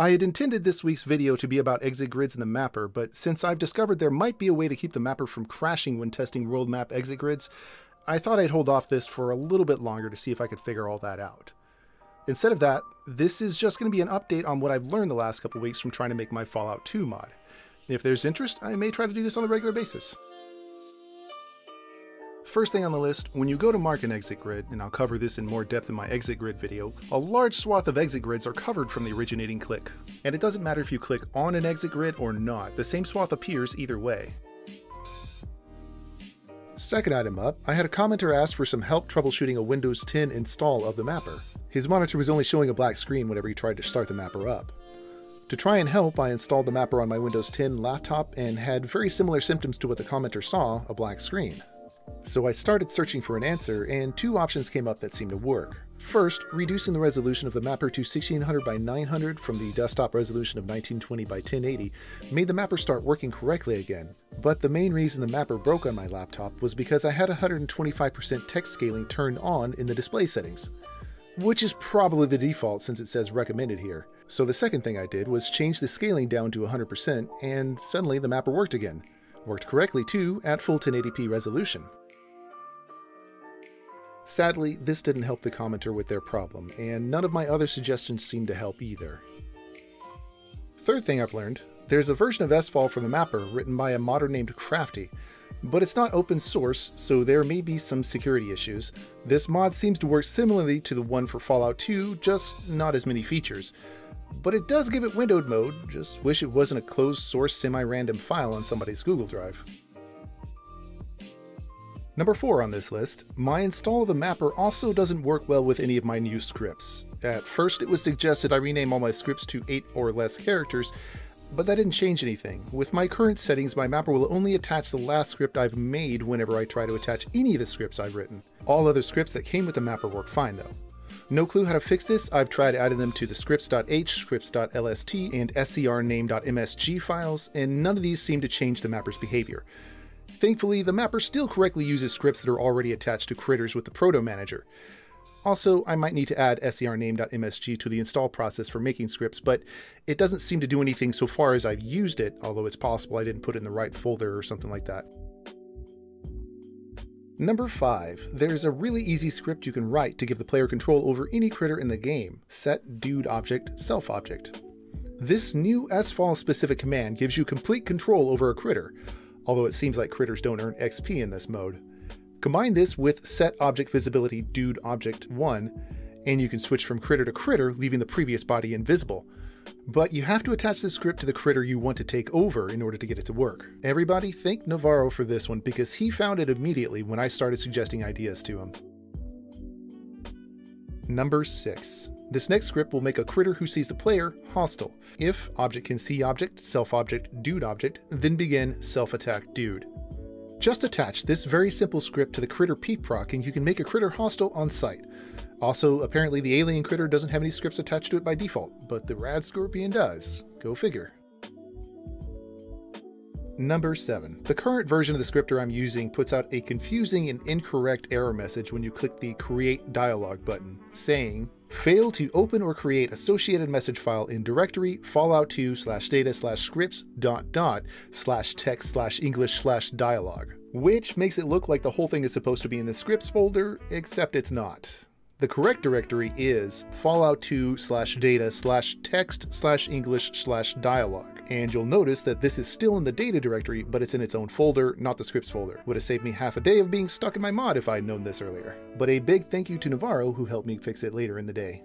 I had intended this week's video to be about exit grids in the mapper, but since I've discovered there might be a way to keep the mapper from crashing when testing world map exit grids, I thought I'd hold off this for a little bit longer to see if I could figure all that out. Instead of that, this is just going to be an update on what I've learned the last couple weeks from trying to make my Fallout 2 mod. If there's interest, I may try to do this on a regular basis. First thing on the list, when you go to mark an exit grid, and I'll cover this in more depth in my exit grid video, a large swath of exit grids are covered from the originating click. And it doesn't matter if you click on an exit grid or not, the same swath appears either way. Second item up, I had a commenter ask for some help troubleshooting a Windows 10 install of the mapper. His monitor was only showing a black screen whenever he tried to start the mapper up. To try and help, I installed the mapper on my Windows 10 laptop and had very similar symptoms to what the commenter saw, a black screen. So I started searching for an answer, and two options came up that seemed to work. First, reducing the resolution of the mapper to 1600 by 900 from the desktop resolution of 1920 by 1080 made the mapper start working correctly again. But the main reason the mapper broke on my laptop was because I had 125% text scaling turned on in the display settings, which is probably the default since it says recommended here. So the second thing I did was change the scaling down to 100%, and suddenly the mapper worked again. Worked correctly too, at full 1080p resolution. Sadly, this didn't help the commenter with their problem, and none of my other suggestions seemed to help either. Third thing I've learned, there's a version of S-Fall for the mapper written by a modder named Crafty, but it's not open source, so there may be some security issues. This mod seems to work similarly to the one for Fallout 2, just not as many features. But it does give it windowed mode, just wish it wasn't a closed source semi-random file on somebody's Google Drive. Number 4 on this list, my install of the mapper also doesn't work well with any of my new scripts. At first it was suggested I rename all my scripts to 8 or less characters, but that didn't change anything. With my current settings, my mapper will only attach the last script I've made whenever I try to attach any of the scripts I've written. All other scripts that came with the mapper work fine though. No clue how to fix this, I've tried adding them to the scripts.h, scripts.lst, and scrname.msg files, and none of these seem to change the mapper's behavior. Thankfully, the mapper still correctly uses scripts that are already attached to critters with the proto-manager. Also, I might need to add scrname.msg to the install process for making scripts, but it doesn't seem to do anything so far as I've used it, although it's possible I didn't put it in the right folder or something like that. Number 5, there's a really easy script you can write to give the player control over any critter in the game, set dude object, self object. This new S-Fall specific command gives you complete control over a critter, although it seems like critters don't earn XP in this mode. Combine this with set object visibility dude object 1, and you can switch from critter to critter, leaving the previous body invisible. But you have to attach the script to the critter you want to take over in order to get it to work. Everybody thank Navarro for this one because he found it immediately when I started suggesting ideas to him. Number 6. This next script will make a critter who sees the player hostile. If object can see object, self object, dude object, then begin self attack dude. Just attach this very simple script to the critter peeproc and you can make a critter hostile on sight. Also, apparently the alien critter doesn't have any scripts attached to it by default, but the rad scorpion does. Go figure. Number 7. The current version of the scripter I'm using puts out a confusing and incorrect error message when you click the Create Dialog button, saying, "Fail to open or create associated message file in directory fallout2/data/scripts.dot/text/english/dialog, which makes it look like the whole thing is supposed to be in the scripts folder, except it's not. The correct directory is fallout2/data/text/english/dialog, and you'll notice that this is still in the data directory, but it's in its own folder, not the scripts folder. Would have saved me half a day of being stuck in my mod if I had known this earlier. But a big thank you to Navarro who helped me fix it later in the day.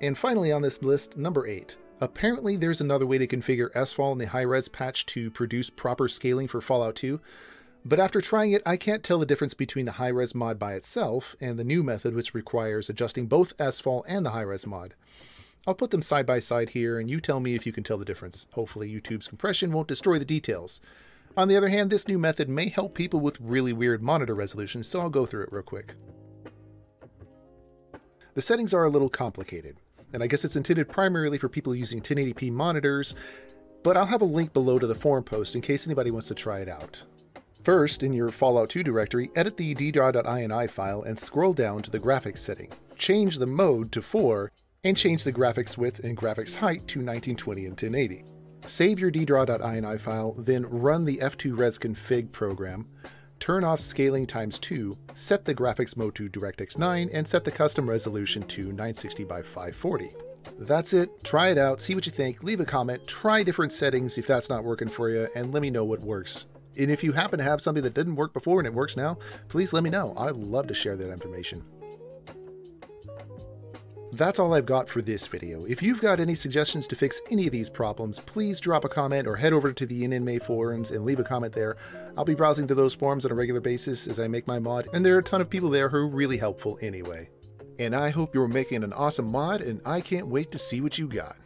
And finally on this list, number 8. Apparently there's another way to configure S-Fall in the Hi-Res patch to produce proper scaling for Fallout 2. But after trying it, I can't tell the difference between the Hi-Res mod by itself and the new method which requires adjusting both S-Fall and the Hi-Res mod. I'll put them side by side here and you tell me if you can tell the difference. Hopefully YouTube's compression won't destroy the details. On the other hand, this new method may help people with really weird monitor resolutions, so I'll go through it real quick. The settings are a little complicated, and I guess it's intended primarily for people using 1080p monitors, but I'll have a link below to the forum post in case anybody wants to try it out. First, in your Fallout 2 directory, edit the ddraw.ini file and scroll down to the graphics setting. Change the mode to 4 and change the graphics width and graphics height to 1920 and 1080. Save your ddraw.ini file, then run the f2resconfig program, turn off scaling times 2, set the graphics mode to DirectX 9, and set the custom resolution to 960 by 540. That's it. Try it out, see what you think, leave a comment, try different settings if that's not working for you, and let me know what works. And if you happen to have something that didn't work before and it works now, please let me know. I'd love to share that information. That's all I've got for this video. If you've got any suggestions to fix any of these problems, please drop a comment or head over to the NMA forums and leave a comment there. I'll be browsing to those forums on a regular basis as I make my mod, and there are a ton of people there who are really helpful anyway. And I hope you're making an awesome mod, and I can't wait to see what you got.